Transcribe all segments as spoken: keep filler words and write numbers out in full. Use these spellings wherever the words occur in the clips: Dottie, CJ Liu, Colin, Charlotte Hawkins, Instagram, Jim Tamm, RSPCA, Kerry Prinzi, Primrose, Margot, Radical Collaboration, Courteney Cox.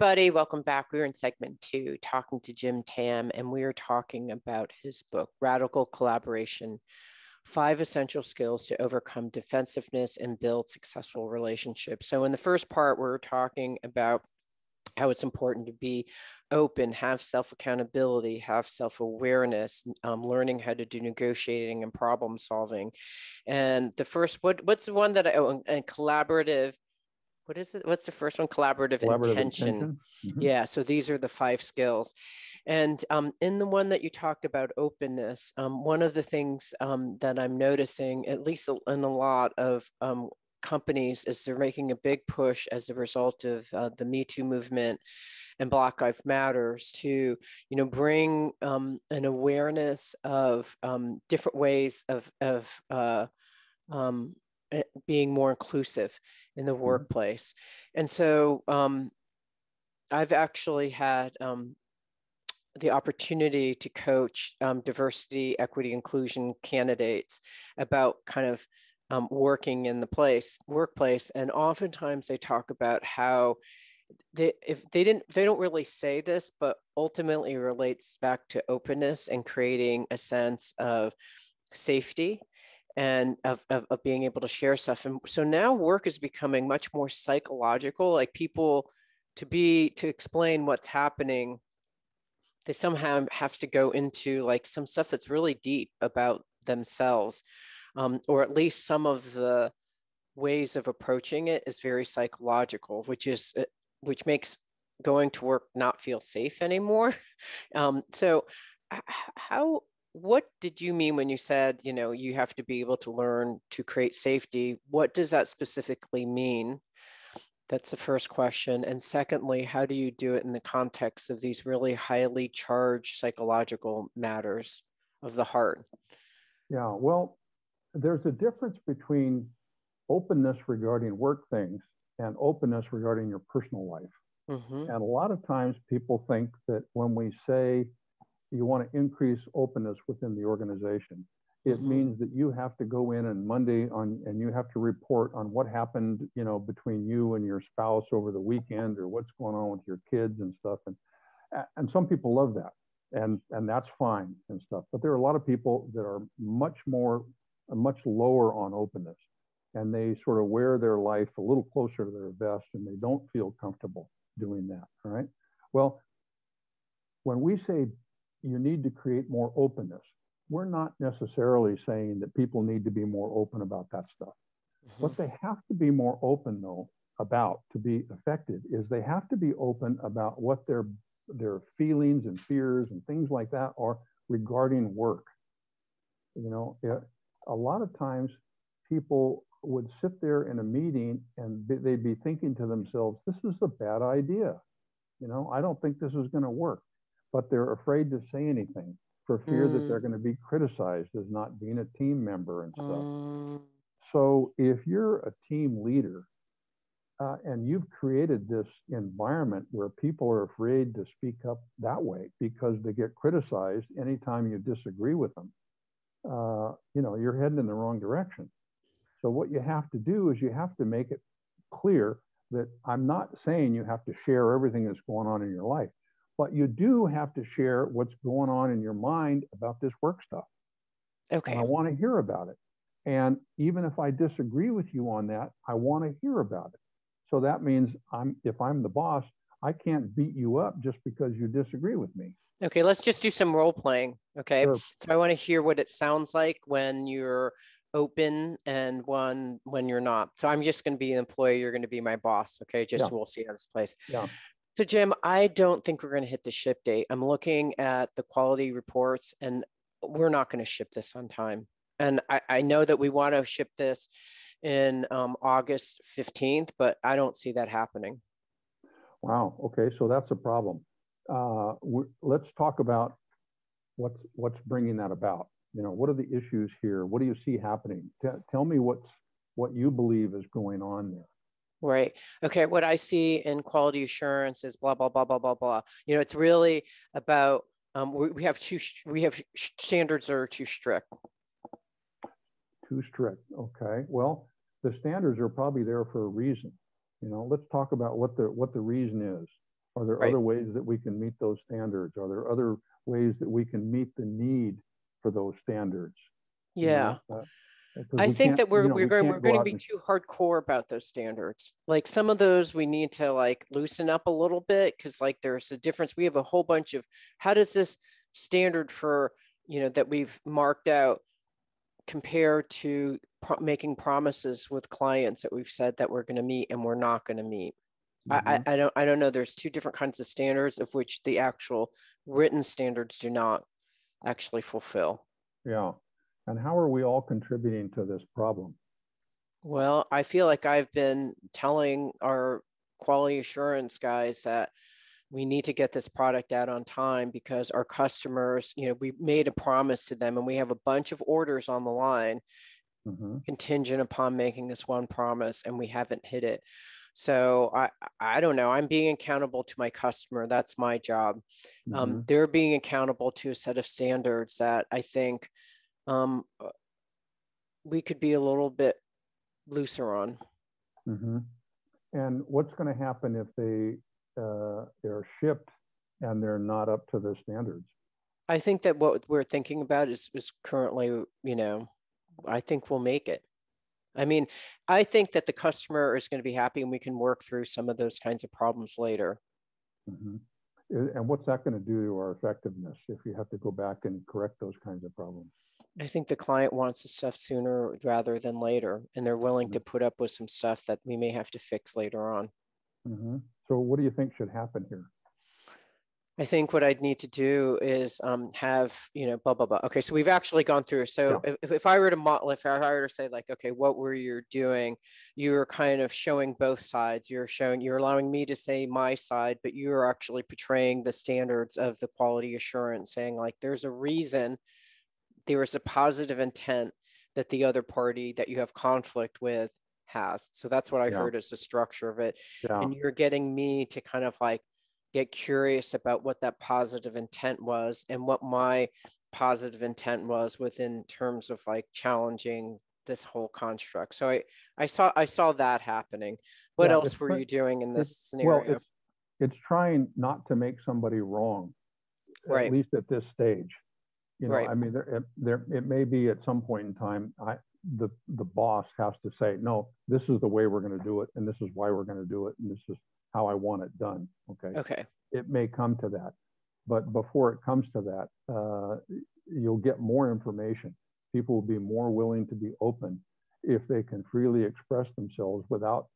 everybody. Welcome back. We're in segment two, talking to Jim Tamm, and we're talking about his book, Radical Collaboration, Five Essential Skills to Overcome Defensiveness and Build Successful Relationships. So in the first part, we're talking about how it's important to be open, have self-accountability, have self-awareness, um, learning how to do negotiating and problem solving. And the first, what, what's the one that I, oh, and collaborative, what is it? What's the first one? Collaborative, Collaborative intention. intention. Mm-hmm. Yeah. So these are the five skills. And um, in the one that you talked about, openness, um, one of the things um, that I'm noticing, at least in a lot of um, companies, is they're making a big push as a result of uh, the Me Too movement and Black Lives Matters to, you know, bring um, an awareness of um, different ways of, of uh, um, being more inclusive in the workplace. And so um, I've actually had um, the opportunity to coach um, diversity, equity, inclusion candidates about kind of um, working in the place, workplace. And oftentimes they talk about how they, if they didn't, they don't really say this, but ultimately relates back to openness and creating a sense of safety and of, of, of being able to share stuff. And so now work is becoming much more psychological, like people to be, to explain what's happening, they somehow have to go into like some stuff that's really deep about themselves, um, or at least some of the ways of approaching it is very psychological, which is, which makes going to work not feel safe anymore. Um, so how, What did you mean when you said, you know, you have to be able to learn to create safety? What does that specifically mean? That's the first question. And secondly, how do you do it in the context of these really highly charged psychological matters of the heart? Yeah, well, there's a difference between openness regarding work things and openness regarding your personal life. Mm-hmm. And a lot of times people think that when we say, you want to increase openness within the organization, it mm-hmm. means that you have to go in on Monday on, and you have to report on what happened, you know, between you and your spouse over the weekend, or what's going on with your kids and stuff. And, and some people love that, and, and that's fine and stuff. But there are a lot of people that are much more, much lower on openness, and they sort of wear their life a little closer to their vest, and they don't feel comfortable doing that, all right? Well, when we say you need to create more openness, we're not necessarily saying that people need to be more open about that stuff. Mm-hmm. What they have to be more open though about to be effective is they have to be open about what their, their feelings and fears and things like that are regarding work. You know, it, a lot of times people would sit there in a meeting and they'd be thinking to themselves, this is a bad idea. You know, I don't think this is going to work. But they're afraid to say anything for fear mm. that they're going to be criticized as not being a team member and stuff. Mm. So if you're a team leader uh, and you've created this environment where people are afraid to speak up that way because they get criticized anytime you disagree with them, uh, you know, you're heading in the wrong direction. So what you have to do is you have to make it clear that I'm not saying you have to share everything that's going on in your life, but you do have to share what's going on in your mind about this work stuff. Okay. And I want to hear about it. And even if I disagree with you on that, I want to hear about it. So that means I'm, if I'm the boss, I can't beat you up just because you disagree with me. Okay. Let's just do some role playing. Okay. Sure. So I want to hear what it sounds like when you're open and one when you're not. So I'm just going to be an employee. You're going to be my boss. Okay. Just yeah. so we'll see how this plays. Yeah. So Jim, I don't think we're going to hit the ship date. I'm looking at the quality reports and we're not going to ship this on time. And I, I know that we want to ship this in um, August fifteenth, but I don't see that happening. Wow. Okay. So that's a problem. Uh, let's talk about what's, what's bringing that about. You know, what are the issues here? What do you see happening? T- tell me what's, what you believe is going on there. Right. Okay. What I see in quality assurance is blah, blah, blah, blah, blah, blah. You know, it's really about, um, we, we have two, we have standards that are too strict. Too strict. Okay. Well, the standards are probably there for a reason. You know, let's talk about what the, what the reason is. Are there right. other ways that we can meet those standards? Are there other ways that we can meet the need for those standards? Yeah. You know, that, I think that we're, you know, we're, we going, we're going to be and... too hardcore about those standards. Like some of those we need to like loosen up a little bit, because like there's a difference. We have a whole bunch of, how does this standard for, you know, that we've marked out compare to pro making promises with clients that we've said that we're going to meet and we're not going to meet? Mm-hmm. I, I don't I don't know. There's two different kinds of standards of which the actual written standards do not actually fulfill. Yeah. And how are we all contributing to this problem? Well, I feel like I've been telling our quality assurance guys that we need to get this product out on time because our customers, you know, we made a promise to them and we have a bunch of orders on the line mm-hmm. contingent upon making this one promise, and we haven't hit it. So I, I don't know, I'm being accountable to my customer. That's my job. Mm-hmm. Um, they're being accountable to a set of standards that I think um, we could be a little bit looser on. Mm-hmm. And what's going to happen if they, uh, they're shipped and they're not up to the standards? I think that what we're thinking about is, is currently, you know, I think we'll make it. I mean, I think that the customer is going to be happy and we can work through some of those kinds of problems later. Mm-hmm. And what's that going to do to our effectiveness if you have to go back and correct those kinds of problems? I think the client wants the stuff sooner rather than later, and they're willing mm-hmm. to put up with some stuff that we may have to fix later on. Mm-hmm. So what do you think should happen here? I think what I'd need to do is um, have, you know, blah, blah, blah. Okay, so we've actually gone through. So yeah. if, if I were to model, if I were to say like, okay, what were you doing? You were kind of showing both sides. You're showing, you're allowing me to say my side, but you're actually portraying the standards of the quality assurance, saying like, there's a reason, there was a positive intent that the other party that you have conflict with has. So that's what I yeah. heard as the structure of it. Yeah. And you're getting me to kind of like, get curious about what that positive intent was and what my positive intent was within terms of like challenging this whole construct. So I, I saw I saw that happening. What yeah, else were you doing in this scenario? Well, it's, it's trying not to make somebody wrong, right. at least at this stage. You know, right. I mean, there, there it may be at some point in time, I, the, the boss has to say, no, this is the way we're going to do it, and this is why we're going to do it, and this is how I want it done. Okay. Okay. It may come to that, but before it comes to that, uh, you'll get more information. People will be more willing to be open if they can freely express themselves without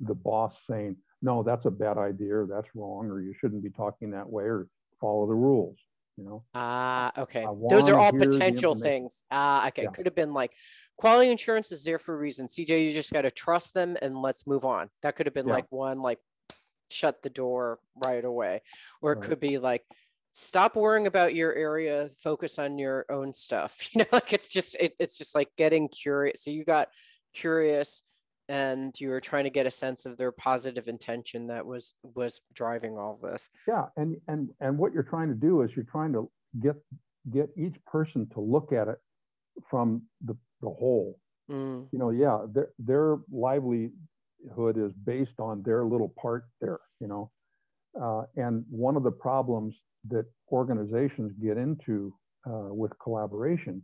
the boss saying, no, that's a bad idea, or that's wrong, or you shouldn't be talking that way, or follow the rules, you know? Ah, uh, okay. Those are all potential things. Ah, uh, okay. Yeah. Could have been like, quality assurance is there for a reason. C J, you just got to trust them and let's move on. That could have been yeah. like one, like, shut the door right away. Or it right. could be like, stop worrying about your area, focus on your own stuff. You know, like it's just, it, it's just like getting curious. So you got curious and you were trying to get a sense of their positive intention that was, was driving all this. Yeah. And, and, and what you're trying to do is you're trying to get, get each person to look at it from the, the whole, mm. you know, yeah, their, their livelihood is based on their little part there, you know. Uh, and one of the problems that organizations get into uh, with collaboration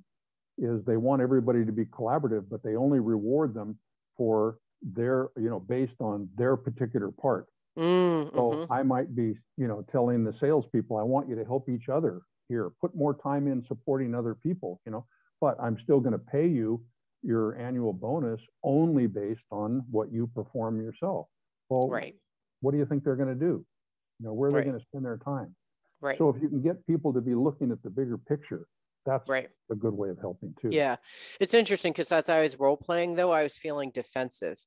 is they want everybody to be collaborative, but they only reward them for their, you know, based on their particular part. Mm, so mm-hmm. I might be, you know, telling the salespeople, I want you to help each other here, put more time in supporting other people, you know, but I'm still going to pay you your annual bonus only based on what you perform yourself. Well, right. what do you think they're going to do? You know, where are right. they going to spend their time? Right. So if you can get people to be looking at the bigger picture, that's right. a good way of helping too. Yeah. It's interesting because as I was role-playing though, I was feeling defensive.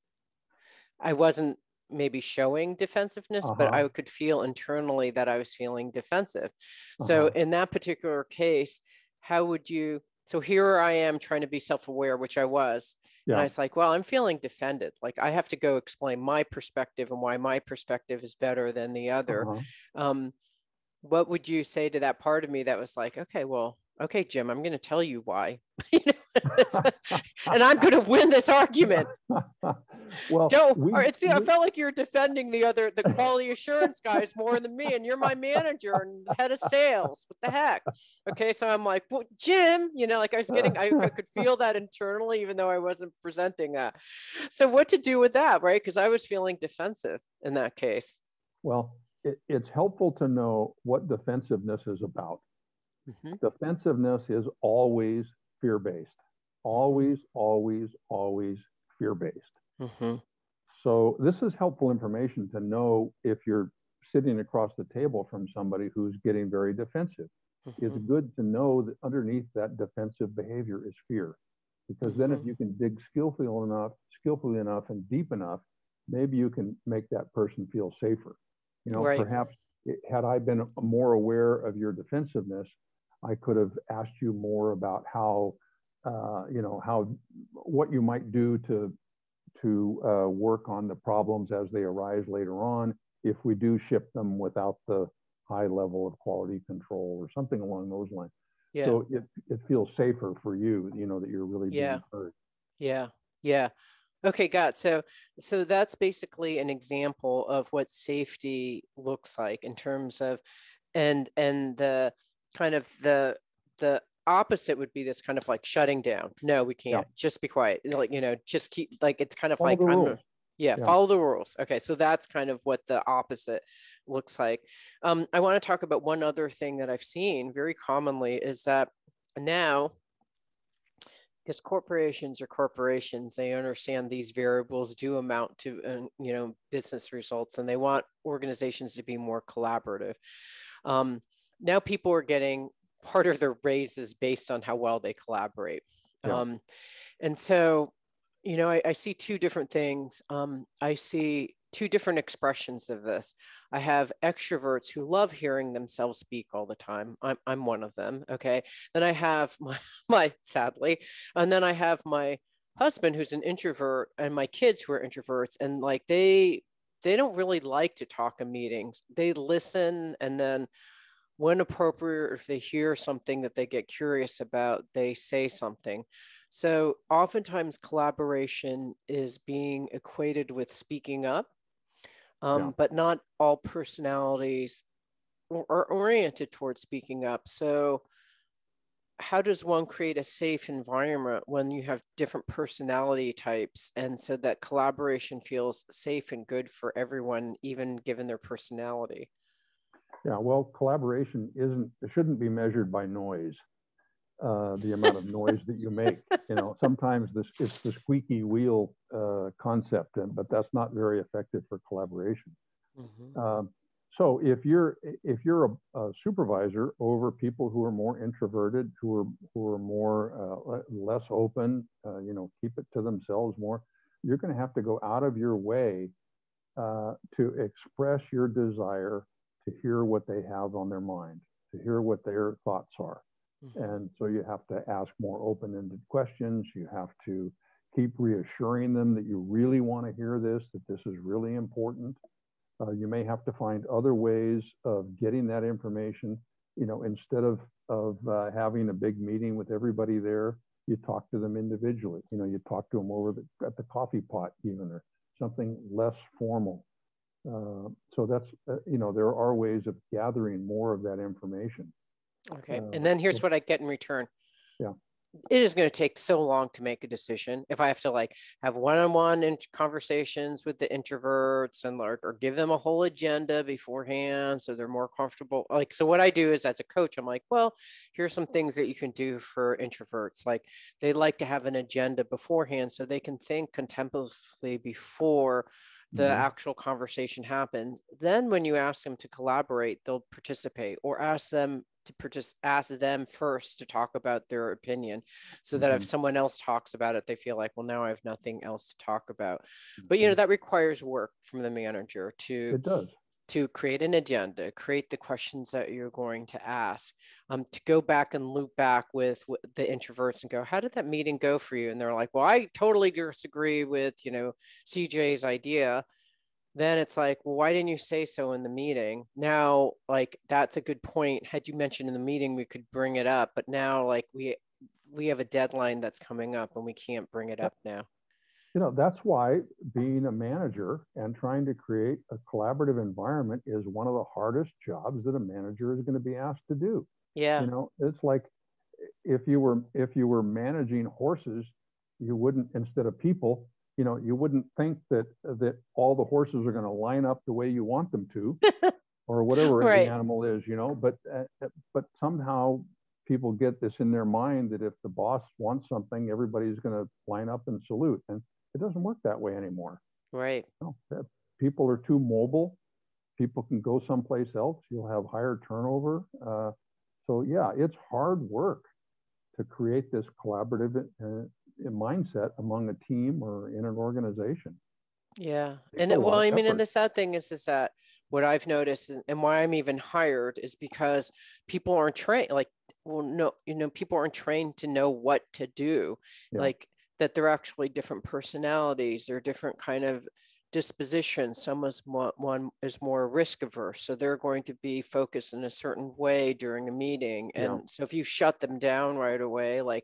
I wasn't maybe showing defensiveness, uh-huh. but I could feel internally that I was feeling defensive. Uh-huh. So in that particular case, how would you, so here I am trying to be self-aware, which I was. Yeah. And I was like, well, I'm feeling defended. Like I have to go explain my perspective and why my perspective is better than the other. Uh-huh. Um, what would you say to that part of me that was like, okay, well, okay, Jim, I'm going to tell you why. You know? And I'm going to win this argument. Well, Joe, we, it's, we, I felt like you're defending the other, the quality assurance guys more than me, and you're my manager and head of sales. What the heck? Okay, so I'm like, well, Jim, you know, like I was getting, I, I could feel that internally, even though I wasn't presenting that. So what to do with that, right? Because I was feeling defensive in that case. Well, it, it's helpful to know what defensiveness is about. Mm-hmm. Defensiveness is always fear-based. Always, always, always fear-based. Mm-hmm. So this is helpful information to know if you're sitting across the table from somebody who's getting very defensive. Mm-hmm. It's good to know that underneath that defensive behavior is fear, because mm-hmm. then if you can dig skillfully enough, skillfully enough and deep enough, maybe you can make that person feel safer. You know, right. Perhaps it, had I been more aware of your defensiveness, I could have asked you more about how Uh, you know, how, what you might do to, to uh, work on the problems as they arise later on, if we do ship them without the high level of quality control or something along those lines. Yeah. So it, it feels safer for you, you know, that you're really being yeah. heard. Yeah, yeah. Okay, got it. So, so that's basically an example of what safety looks like in terms of, and, and the kind of the, the, opposite would be this kind of like shutting down. No, we can't. Yeah. Just be quiet. Like, you know, just keep like, it's kind of follow like, I'm gonna, yeah, yeah, follow the rules. Okay. So that's kind of what the opposite looks like. Um, I want to talk about one other thing that I've seen very commonly is that now, because corporations are corporations, they understand these variables do amount to, uh, you know, business results, and they want organizations to be more collaborative. Um, now people are getting, part of their raise is based on how well they collaborate. Yeah. Um, and so, you know, I, I see two different things. Um, I see two different expressions of this. I have extroverts who love hearing themselves speak all the time. I'm, I'm one of them, okay? Then I have my, my, sadly, and then I have my husband who's an introvert, and my kids who are introverts, and like they, they don't really like to talk in meetings. They listen, and then when appropriate, if they hear something that they get curious about, they say something. So oftentimes collaboration is being equated with speaking up, um, yeah. but not all personalities are oriented towards speaking up. So how does one create a safe environment when you have different personality types, and so that collaboration feels safe and good for everyone, even given their personality? Yeah, well, collaboration isn't, it shouldn't be measured by noise, uh, the amount of noise that you make. You know, sometimes this it's the squeaky wheel uh, concept, and, but that's not very effective for collaboration. Mm-hmm. um, so if you're if you're a, a supervisor over people who are more introverted, who are who are more uh, less open, uh, you know, keep it to themselves more, you're going to have to go out of your way uh, to express your desire to hear what they have on their mind, to hear what their thoughts are. Mm-hmm. And so you have to ask more open-ended questions. You have to keep reassuring them that you really want to hear this, that this is really important. Uh, you may have to find other ways of getting that information. You know, instead of, of uh, having a big meeting with everybody there, you talk to them individually. You know, you talk to them over the, at the coffee pot even, or something less formal. Uh, so that's, uh, you know, there are ways of gathering more of that information. Okay. Uh, and then here's what I get in return. Yeah. It is going to take so long to make a decision if I have to like have one-on-one in conversations with the introverts and like, or give them a whole agenda beforehand so they're more comfortable. Like, so what I do is as a coach, I'm like, well, here's some things that you can do for introverts. Like they like to have an agenda beforehand so they can think contemplatively before the mm-hmm. actual conversation happens. Then when you ask them to collaborate, they'll participate, or ask them to partic- ask them first to talk about their opinion, so that mm-hmm. if someone else talks about it, they feel like, well, now I have nothing else to talk about. Mm-hmm. But you know, that requires work from the manager to it does. to create an agenda, create the questions that you're going to ask, um, to go back and loop back with, with the introverts and go, how did that meeting go for you? And they're like, well, I totally disagree with, you know, C J's idea. Then it's like, well, why didn't you say so in the meeting? Now, like, that's a good point. Had you mentioned in the meeting, we could bring it up, but now like we, we have a deadline that's coming up and we can't bring it up now. you know, that's why being a manager and trying to create a collaborative environment is one of the hardest jobs that a manager is going to be asked to do. Yeah. You know, it's like if you were, if you were managing horses, you wouldn't, instead of people, you know, you wouldn't think that, that all the horses are going to line up the way you want them to, or whatever right. the animal is, you know, but, uh, but somehow people get this in their mind that if the boss wants something, everybody's going to line up and salute. And it doesn't work that way anymore. Right. You know, people are too mobile. People can go someplace else. You'll have higher turnover. Uh, so yeah, it's hard work to create this collaborative uh, mindset among a team or in an organization. Yeah. And it, well, I mean, effort. And the sad thing is, is that what I've noticed and why I'm even hired is because people aren't trained, like, well, no, you know, people aren't trained to know what to do, yeah. like that they're actually different personalities, they're different kind of dispositions. Some is more, one is more risk averse. So they're going to be focused in a certain way during a meeting. And yeah. so if you shut them down right away, like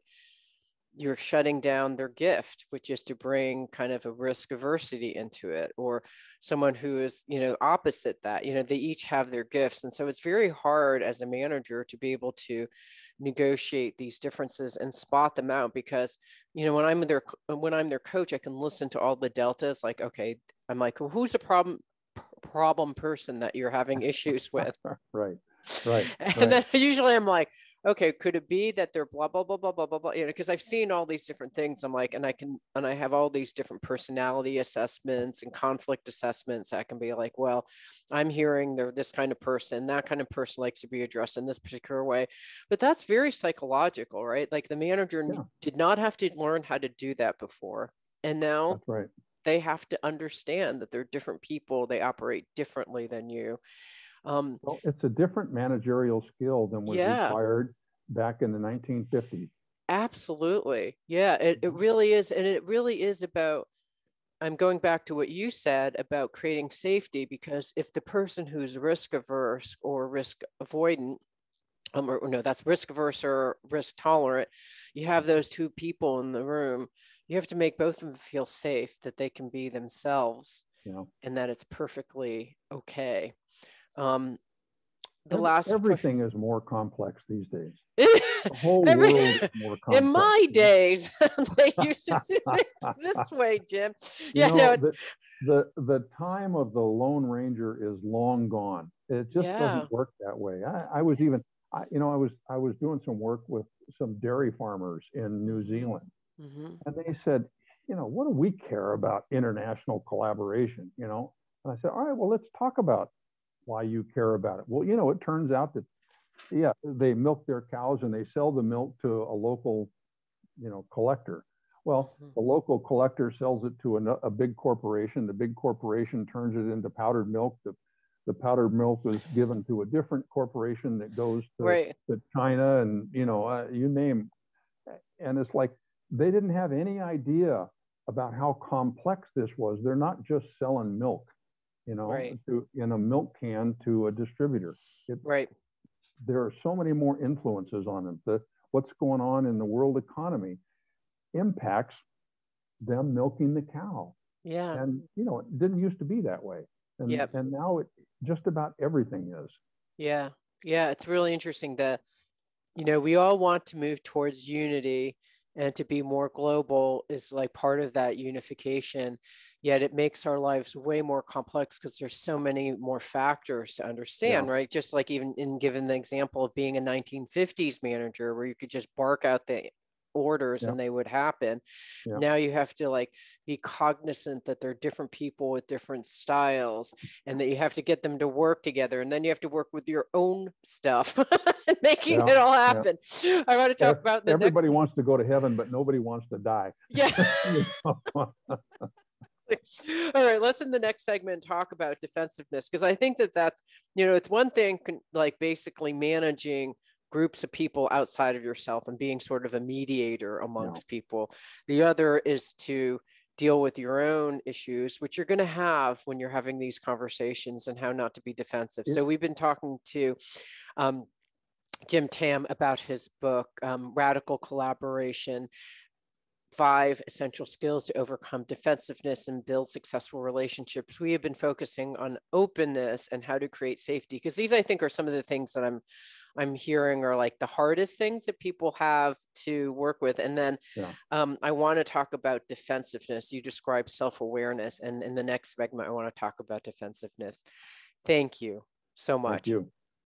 you're shutting down their gift, which is to bring kind of a risk aversity into it, or someone who is, you know, opposite that, you know, they each have their gifts. And so it's very hard as a manager to be able to negotiate these differences and spot them out, because, you know, when I'm their, when I'm their coach, I can listen to all the deltas, like, okay, I'm like, well, who's the problem, problem person that you're having issues with? Right, right. And right. then usually I'm like, okay, could it be that they're blah, blah, blah, blah, blah, blah, blah, you know, because I've seen all these different things. I'm like, and I can, and I have all these different personality assessments and conflict assessments that can be like, well, I'm hearing they're this kind of person, that kind of person likes to be addressed in this particular way. But that's very psychological, right? Like the manager yeah. did not have to learn how to do that before. And now that's right. they have to understand that they're different people. They operate differently than you. Um, well, it's a different managerial skill than was yeah. required back in the nineteen fifties. Absolutely. Yeah, it, it really is. And it really is about, I'm going back to what you said about creating safety, because if the person who's risk averse or risk avoidant, um, or no, that's risk averse or risk tolerant, you have those two people in the room, you have to make both of them feel safe, that they can be themselves yeah. and that it's perfectly okay. Um, the last everything question. Is more complex these days. The whole Every, world is more complex. In my days, they used to do things this way, Jim. Yeah, you know, no, it's... The, the the time of the Lone Ranger is long gone. It just yeah. doesn't work that way. I, I was even, I, you know, I was I was doing some work with some dairy farmers in New Zealand, mm-hmm. and they said, you know, what do we care about international collaboration? You know, and I said, all right, well, let's talk about why you care about it. Well, you know, it turns out that, yeah, they milk their cows and they sell the milk to a local, you know, collector. Well, mm-hmm. the local collector sells it to a, a big corporation. The big corporation turns it into powdered milk. The, the powdered milk is given to a different corporation that goes to, right. to China and, you know, uh, you name. And it's like, they didn't have any idea about how complex this was. They're not just selling milk. You know, right. to, in a milk can to a distributor. It, right. There are so many more influences on them. The, what's going on in the world economy impacts them milking the cow. Yeah. And, you know, it didn't used to be that way. And, yep. and now it just about everything is. Yeah. Yeah. It's really interesting that, you know, we all want to move towards unity, and to be more global is like part of that unification. Yet it makes our lives way more complex because there's so many more factors to understand, yeah. right? Just like even in given the example of being a nineteen fifties manager where you could just bark out the orders yeah. and they would happen. Yeah. Now you have to like be cognizant that they're different people with different styles, and that you have to get them to work together. And then you have to work with your own stuff and making yeah. it all happen. Yeah. I want to talk yeah. about the everybody next... wants to go to heaven, but nobody wants to die. Yeah. All right, let's in the next segment talk about defensiveness, because I think that that's, you know, it's one thing like basically managing groups of people outside of yourself and being sort of a mediator amongst yeah. people. The other is to deal with your own issues, which you're going to have when you're having these conversations, and how not to be defensive. Yeah. So we've been talking to um, Jim Tamm about his book, um, Radical Collaboration. five essential skills to overcome defensiveness and build successful relationships. We have been focusing on openness and how to create safety, because these, I think, are some of the things that I'm I'm hearing are like the hardest things that people have to work with. And then yeah. um, I want to talk about defensiveness. You described self-awareness, and in the next segment, I want to talk about defensiveness. Thank you so much. Thank you.